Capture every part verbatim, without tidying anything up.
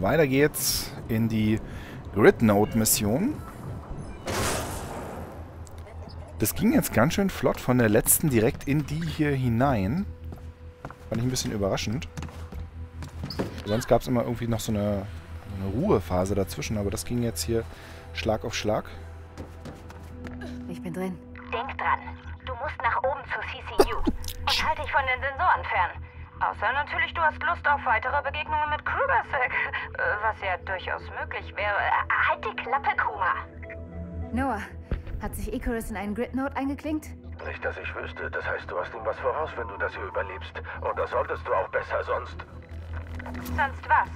Weiter geht's in die Grid Node Mission. Das ging jetzt ganz schön flott von der letzten direkt in die hier hinein. Fand ich ein bisschen überraschend. Sonst gab es immer irgendwie noch so eine, eine Ruhephase dazwischen, aber das ging jetzt hier Schlag auf Schlag. Ich bin drin. Denk dran, du musst nach oben zur C C U und halte dich von den Sensoren fern. Außer natürlich, du hast Lust auf weitere Begegnungen mit KrugerSec, was ja durchaus möglich wäre. Halt die Klappe, Kuma. Noah, hat sich Icarus in einen Grid Node eingeklinkt? Nicht, dass ich wüsste. Das heißt, du hast ihm was voraus, wenn du das hier überlebst. Und das solltest du auch besser sonst. Sonst was?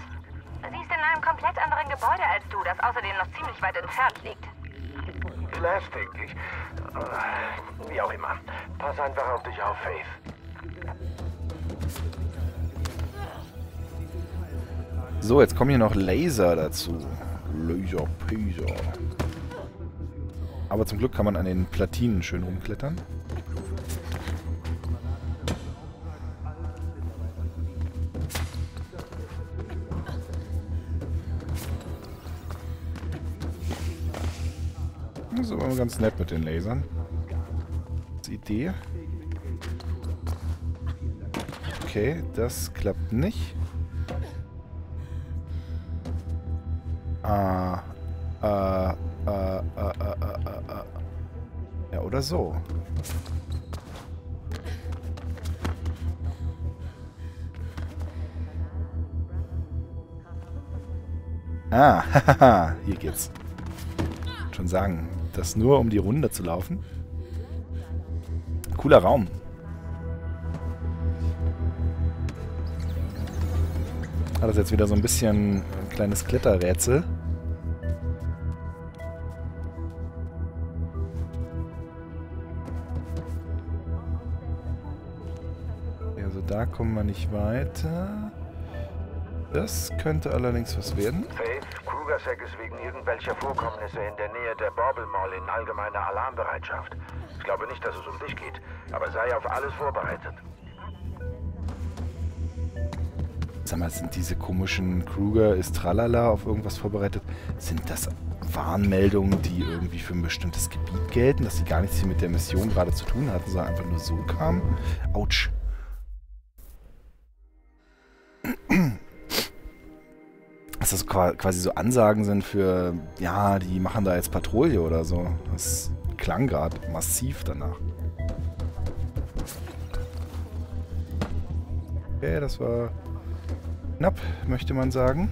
Sie ist in einem komplett anderen Gebäude als du, das außerdem noch ziemlich weit entfernt liegt. Plastic, ich... Wie auch immer. Pass einfach auf dich auf, Faith. So, jetzt kommen hier noch Laser dazu. Laser, Laser. Aber zum Glück kann man an den Platinen schön rumklettern. Das ist aber ganz nett mit den Lasern. Das ist die Idee. Okay, das klappt nicht. Ah, äh, äh, äh, äh, äh, ja, oder so. Ah, haha, hier geht's. Schon sagen, das nur um die Runde zu laufen. Cooler Raum. Hat das jetzt wieder so ein bisschen ein kleines Kletterrätsel. Also da kommen wir nicht weiter. Das könnte allerdings was werden. Faith, KrugerSec ist wegen irgendwelcher Vorkommnisse in der Nähe der Borbelmoll in allgemeiner Alarmbereitschaft. Ich glaube nicht, dass es um dich geht, aber sei auf alles vorbereitet. Sag mal, sind diese komischen Kruger ist tralala auf irgendwas vorbereitet? Sind das Warnmeldungen, die irgendwie für ein bestimmtes Gebiet gelten, dass sie gar nichts hier mit der Mission gerade zu tun hatten, sondern einfach nur so kamen? Autsch. Dass das quasi so Ansagen sind für, ja, die machen da jetzt Patrouille oder so. Das klang gerade massiv danach. Okay, das war... knapp, möchte man sagen.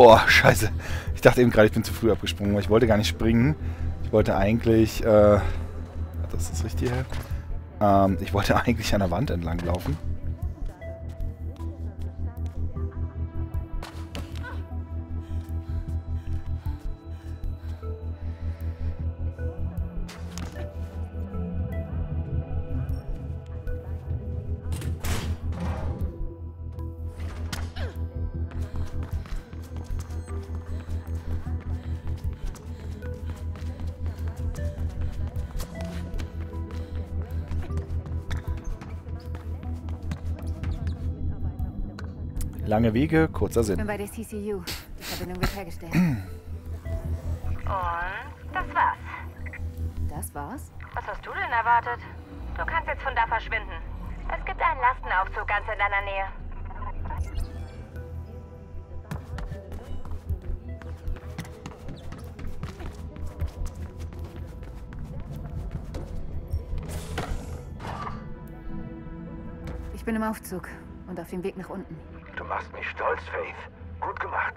Oh, scheiße. Ich dachte eben gerade, ich bin zu früh abgesprungen, weil ich wollte gar nicht springen. Ich wollte eigentlich... Äh, das ist richtig hier. Ähm, ich wollte eigentlich an der Wand entlang laufen. Lange Wege, kurzer Sinn. Ich bin bei der C C U. Die Verbindung wird hergestellt. Und das war's. Das war's? Was hast du denn erwartet? Du kannst jetzt von da verschwinden. Es gibt einen Lastenaufzug ganz in deiner Nähe. Ich bin im Aufzug und auf dem Weg nach unten. Du machst mich stolz, Faith. Gut gemacht.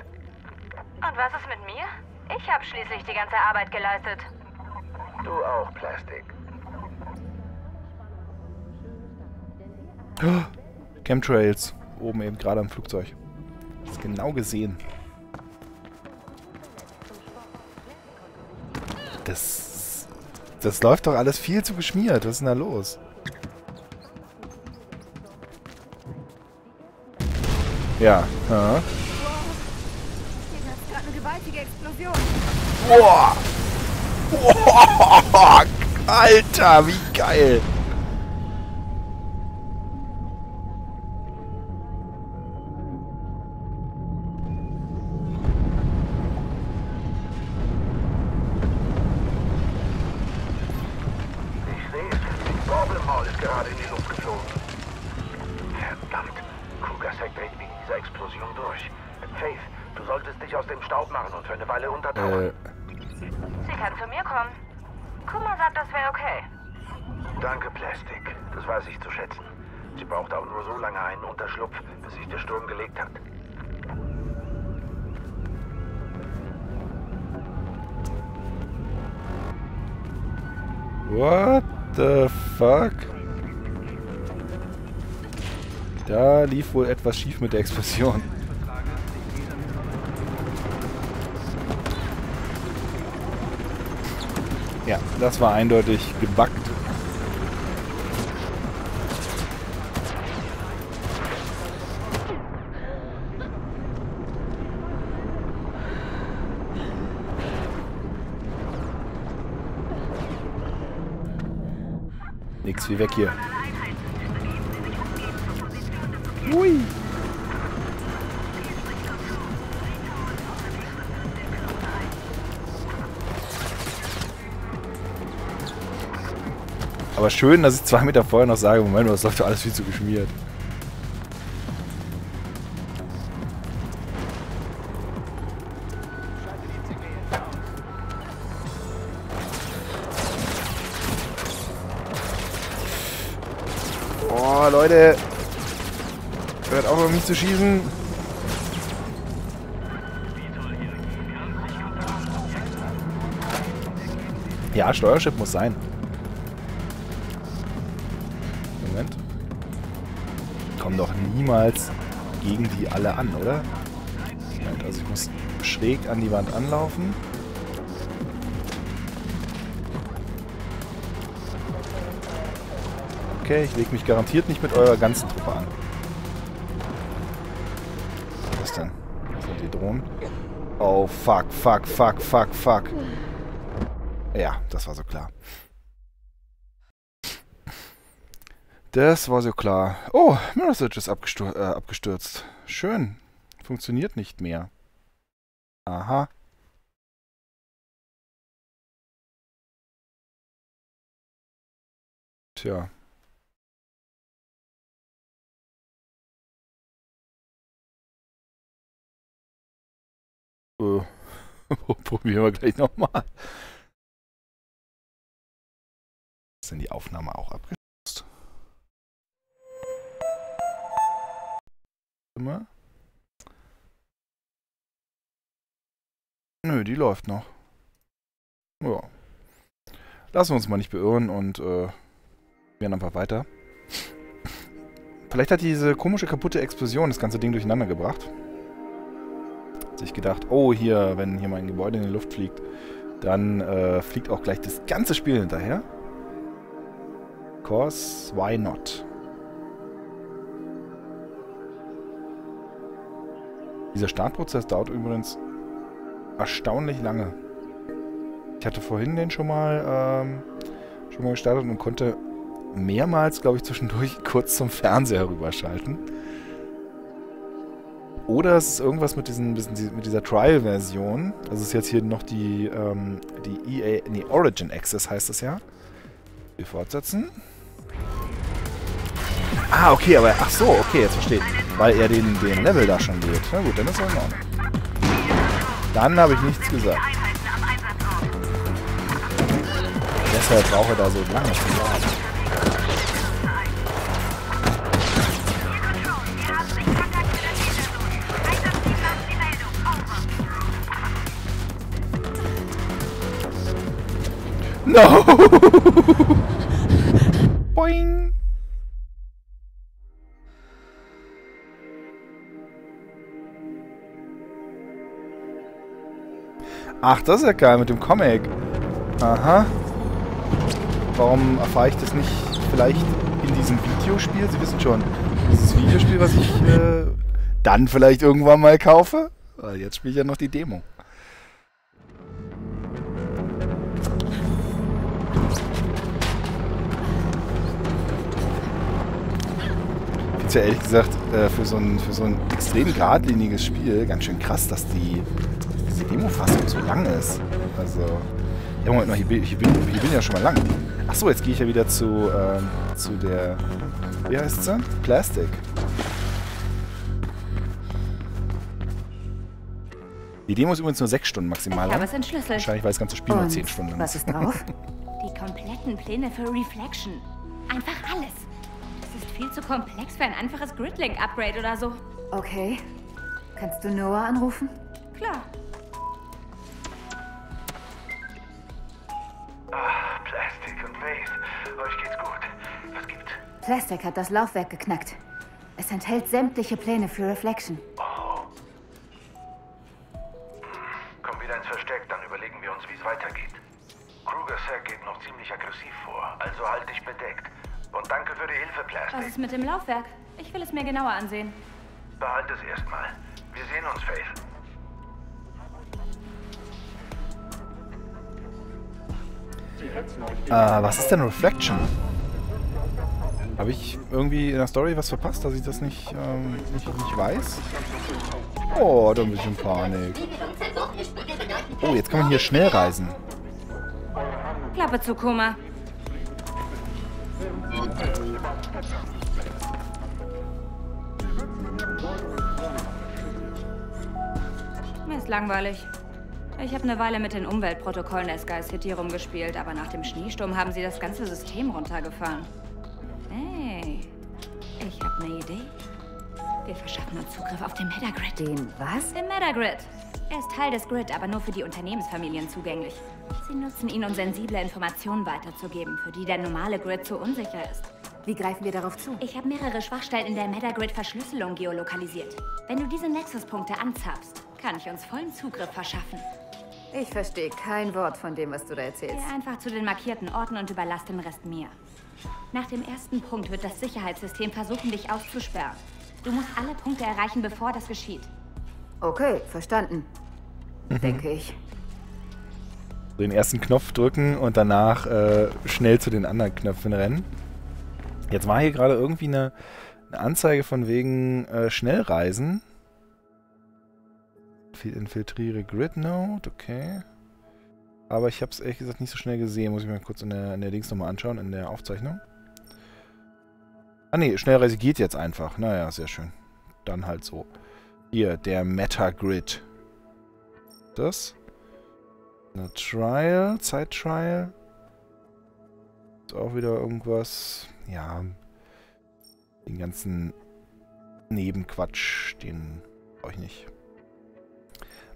Und was ist mit mir? Ich habe schließlich die ganze Arbeit geleistet. Du auch, Plastic. Oh, Chemtrails. Oben eben gerade am Flugzeug. Das ist genau gesehen. Das... Das läuft doch alles viel zu geschmiert. Was ist denn da los? Ja. Ja. Boah. Boah. Alter, wie geil. What the fuck? Da lief wohl etwas schief mit der Explosion. Ja, das war eindeutig gebackt. Nix wie weg hier. Ui. Aber schön, dass ich zwei Meter vorher noch sage, Moment, das läuft doch alles viel zu geschmiert. Leute, hört auf, auf mich zu schießen. Ja, Steuerchip muss sein. Moment. Ich komme doch niemals gegen die alle an, oder? Moment, also ich muss schräg an die Wand anlaufen. Ich lege mich garantiert nicht mit eurer ganzen Truppe an. Was denn? Das sind die Drohnen. Oh, fuck, fuck, fuck, fuck, fuck. Ja, das war so klar. Das war so klar. Oh, Mirror Search ist abgestür- äh, abgestürzt. Schön. Funktioniert nicht mehr. Aha. Tja. Probieren wir gleich nochmal. Ist denn die Aufnahme auch abgestürzt? Immer? Nö, die läuft noch. Ja. Lassen wir uns mal nicht beirren und äh, werden einfach weiter. Vielleicht hat diese komische, kaputte Explosion das ganze Ding durcheinander gebracht. Ich gedacht, oh hier, wenn hier mein Gebäude in die Luft fliegt, dann äh, fliegt auch gleich das ganze Spiel hinterher. Cause why not? Dieser Startprozess dauert übrigens erstaunlich lange. Ich hatte vorhin den schon mal, ähm, schon mal gestartet und konnte mehrmals, glaube ich, zwischendurch kurz zum Fernseher rüberschalten. Oder es ist irgendwas mit, diesen, mit dieser Trial-Version. Das ist jetzt hier noch die, ähm, die E A, nee, Origin Access heißt das ja. Wir fortsetzen. Ah, okay, aber, ach so, okay, jetzt verstehe ich. Weil er den, den Level da schon geht. Na gut, dann ist er in Ordnung. Dann habe ich nichts gesagt. Deshalb brauche ich da so lange zu warten. No! Boing! Ach, das ist ja geil mit dem Comic. Aha. Warum erfahre ich das nicht vielleicht in diesem Videospiel? Sie wissen schon, dieses Videospiel, was ich äh, dann vielleicht irgendwann mal kaufe. Weil jetzt spiele ich ja noch die Demo. Ich find's ja ehrlich gesagt für so ein, für so ein extrem geradliniges Spiel ganz schön krass, dass die diese Demo-Fassung so lang ist. Also, ja, Moment mal, hier bin ich ja schon mal lang. Achso, jetzt gehe ich ja wieder zu, ähm, zu der, wie heißt sie? Plastic. Die Demo ist übrigens nur sechs Stunden maximal. Ich habe es entschlüsselt. Wahrscheinlich, weil das ganze Spiel nur zehn Stunden lang ist. Was ist drauf? Die kompletten Pläne für Reflection. Einfach alles. Das ist viel zu komplex für ein einfaches Gridlink-Upgrade oder so. Okay. Kannst du Noah anrufen? Klar. Ah, Plastic und Faith. Euch geht's gut. Was gibt's? Plastic hat das Laufwerk geknackt. Es enthält sämtliche Pläne für Reflection. Weitergeht. KrugerSec geht noch ziemlich aggressiv vor, also halt dich bedeckt. Und danke für die Hilfe, Plastic. Was ist mit dem Laufwerk? Ich will es mir genauer ansehen. Behalte es erstmal. Wir sehen uns, Faith. Äh, was ist denn Reflection? Habe ich irgendwie in der Story was verpasst, dass ich das nicht, ähm, nicht, nicht weiß? Oh, da bin ich in Panik. Oh, jetzt kann man hier schnell reisen. Klappe zu, Kuma. Mir ist langweilig. Ich habe eine Weile mit den Umweltprotokollen der Sky City rumgespielt, aber nach dem Schneesturm haben sie das ganze System runtergefahren. Hey, ich habe eine Idee. Wir verschaffen uns Zugriff auf den Metagrid. Den was? Den Metagrid. Er ist Teil des Grid, aber nur für die Unternehmensfamilien zugänglich. Sie nutzen ihn, um sensible Informationen weiterzugeben, für die der normale Grid zu unsicher ist. Wie greifen wir darauf zu? Ich habe mehrere Schwachstellen in der Metagrid-Verschlüsselung geolokalisiert. Wenn du diese Nexus-Punkte anzapfst, kann ich uns vollen Zugriff verschaffen. Ich verstehe kein Wort von dem, was du da erzählst. Geh einfach zu den markierten Orten und überlass den Rest mir. Nach dem ersten Punkt wird das Sicherheitssystem versuchen, dich auszusperren. Du musst alle Punkte erreichen, bevor das geschieht. Okay, verstanden. Denke ich. Den ersten Knopf drücken und danach äh, schnell zu den anderen Knöpfen rennen. Jetzt war hier gerade irgendwie eine, eine Anzeige von wegen äh, Schnellreisen. Infiltriere Grid Node, okay. Aber ich habe es ehrlich gesagt nicht so schnell gesehen. Muss ich mir kurz in der, in der Links nochmal anschauen, in der Aufzeichnung. Ah ne, Schnellreise geht jetzt einfach. Naja, sehr schön. Dann halt so. Hier, der Metagrid. Das. Eine Trial, Zeit-Trial. Ist auch wieder irgendwas. Ja. Den ganzen Nebenquatsch, den brauche ich nicht.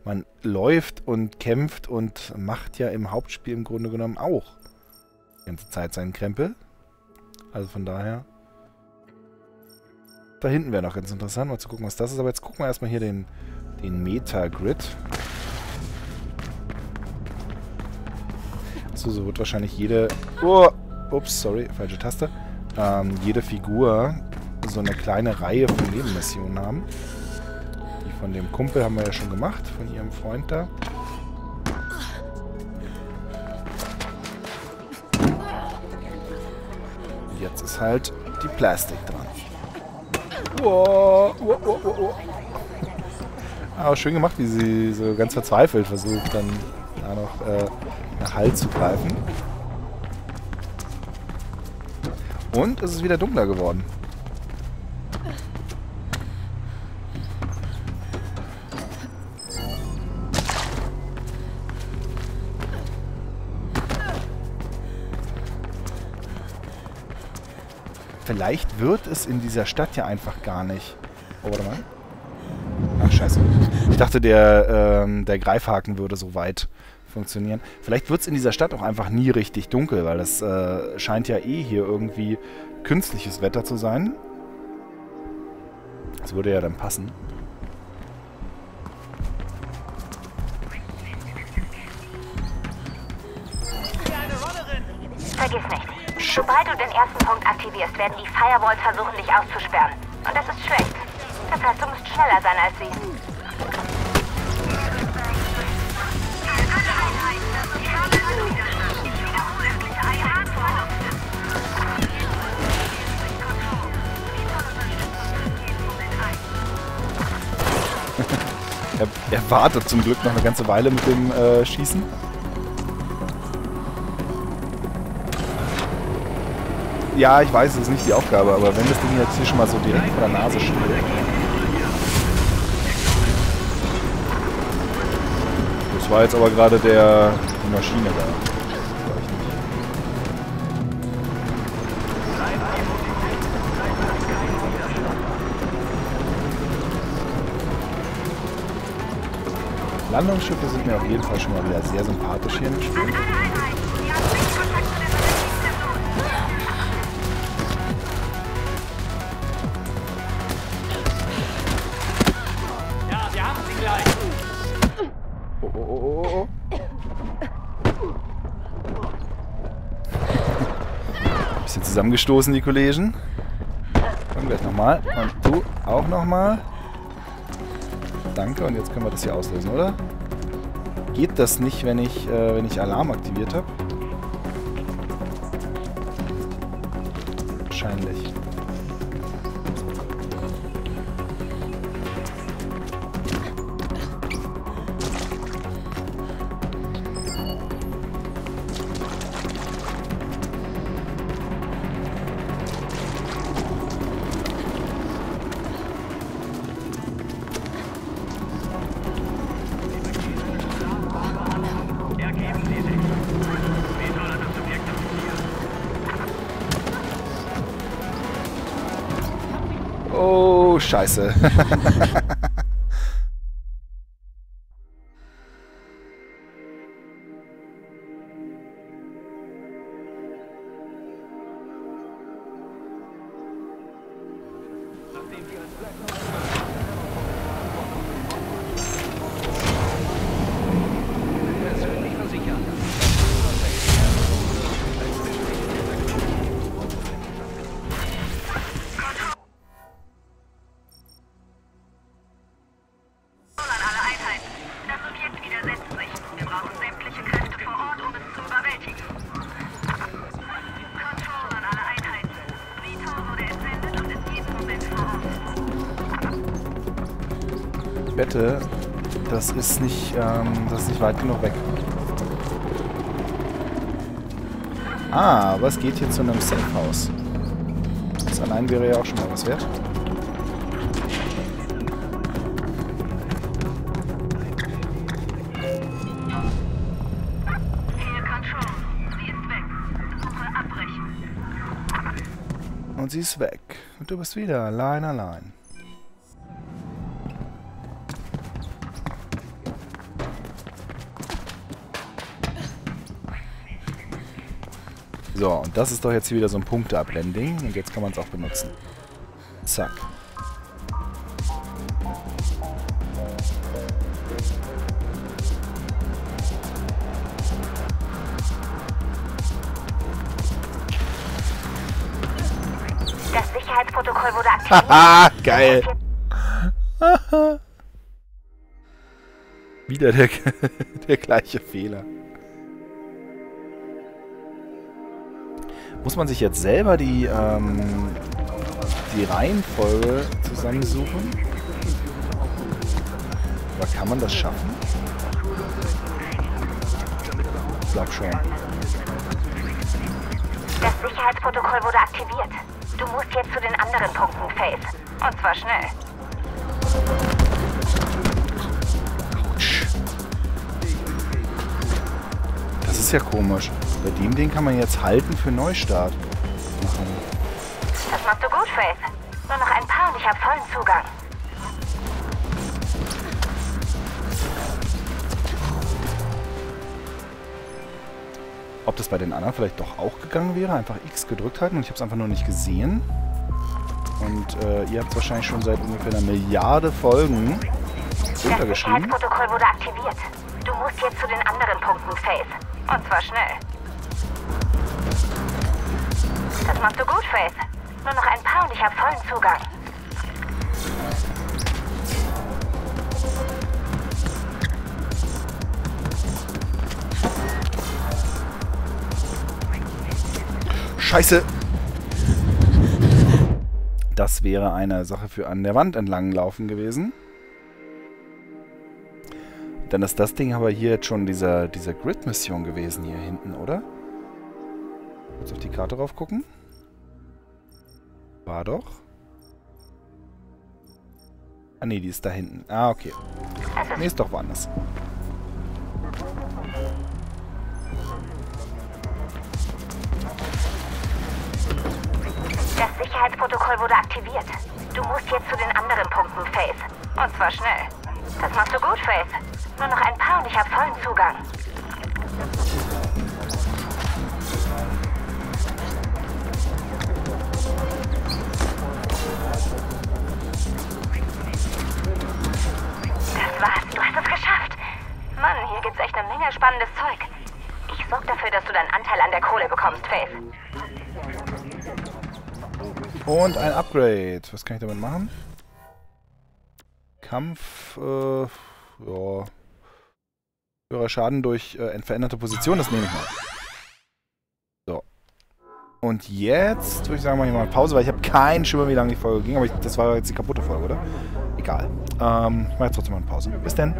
Man läuft und kämpft und macht ja im Hauptspiel im Grunde genommen auch die ganze Zeit seinen Krempel. Also von daher. Da hinten wäre noch ganz interessant, mal zu gucken, was das ist. Aber jetzt gucken wir erstmal hier den, den Metagrid. So, so wird wahrscheinlich jede... Oh, ups, sorry, falsche Taste. Ähm, jede Figur so eine kleine Reihe von Nebenmissionen haben. Die von dem Kumpel haben wir ja schon gemacht, von ihrem Freund da. Und jetzt ist halt die Plastik dran. Wow, wow, wow, wow. Aber schön gemacht, wie sie so ganz verzweifelt versucht, dann da noch äh, nach Halt zu greifen. Und es ist wieder dunkler geworden. Vielleicht wird es in dieser Stadt ja einfach gar nicht. Oh, warte mal. Ach, scheiße. Ich dachte, der, ähm, der Greifhaken würde so weit funktionieren. Vielleicht wird es in dieser Stadt auch einfach nie richtig dunkel, weil das äh, scheint ja eh hier irgendwie künstliches Wetter zu sein. Das würde ja dann passen. Vergiss nicht. Sobald du den ersten Punkt aktivierst, werden die Firewalls versuchen, dich auszusperren. Und das ist schlecht. Pepper, du musst schneller sein als sie. er, er wartet zum Glück noch eine ganze Weile mit dem äh, Schießen. Ja, ich weiß, es ist nicht die Aufgabe, aber wenn das Ding jetzt hier schon mal so direkt vor der Nase steht. Das war jetzt aber gerade der die Maschine da. Landungsschiffe sind mir auf jeden Fall schon mal wieder sehr sympathisch hier im Spiel. Zusammengestoßen, die Kollegen. Komm gleich nochmal. Und du auch nochmal. Danke, und jetzt können wir das hier auslösen, oder? Geht das nicht, wenn ich, äh, wenn ich Alarm aktiviert habe? Wahrscheinlich. Scheiße. Das ist nicht, ähm, das ist nicht weit genug weg. Ah, aber es geht hier zu einem Safe-Haus. Das allein wäre ja auch schon mal was wert. Und sie ist weg. Und du bist wieder allein, allein. So, und das ist doch jetzt hier wieder so ein Punkte-Ablending. Und jetzt kann man es auch benutzen. Zack. Das Sicherheitsprotokoll wurde aktiviert. Haha, geil. Wieder der, der gleiche Fehler. Muss man sich jetzt selber die, ähm, die Reihenfolge zusammensuchen? Aber kann man das schaffen? Ich glaube schon. Das Sicherheitsprotokoll wurde aktiviert. Du musst jetzt zu den anderen Punkten, Faith. Und zwar schnell. Autsch. Das ist ja komisch. Bei dem Ding kann man jetzt halten für Neustart machen. Das machst du gut, Faith. Nur noch ein paar und ich habe vollen Zugang. Ob das bei den anderen vielleicht doch auch gegangen wäre? Einfach X gedrückt halten und ich habe es einfach nur nicht gesehen. Und äh, ihr habt es wahrscheinlich schon seit ungefähr einer Milliarde Folgen runtergeschrieben. Das Sicherheitsprotokoll wurde aktiviert. Du musst jetzt zu den anderen Punkten, Faith. Und zwar schnell. Das machst du gut, Faith. Nur noch ein paar und ich habe vollen Zugang. Scheiße! Das wäre eine Sache für an der Wand entlang laufen gewesen. Dann ist das Ding aber hier jetzt schon dieser, dieser Grid-Mission gewesen hier hinten, oder? Kurz auf die Karte drauf gucken. War doch. Ah ne, die ist da hinten. Ah, okay. Ne, ist doch woanders. Das Sicherheitsprotokoll wurde aktiviert. Du musst jetzt zu den anderen Punkten, Faith. Und zwar schnell. Das machst du gut, Faith. Nur noch ein paar und ich habe vollen Zugang. Das war's. Du hast es geschafft. Mann, hier gibt's echt eine Menge spannendes Zeug. Ich sorge dafür, dass du deinen Anteil an der Kohle bekommst, Faith. Und ein Upgrade. Was kann ich damit machen? Kampf, äh, ja. Höherer Schaden durch äh, veränderte Position, das nehme ich mal. So. Und jetzt würde ich sagen, mache ich mal eine Pause, weil ich habe keinen Schimmer, wie lange die Folge ging, aber ich, das war jetzt die kaputte Folge, oder? Egal. Ähm, ich mache jetzt trotzdem mal eine Pause. Bis denn.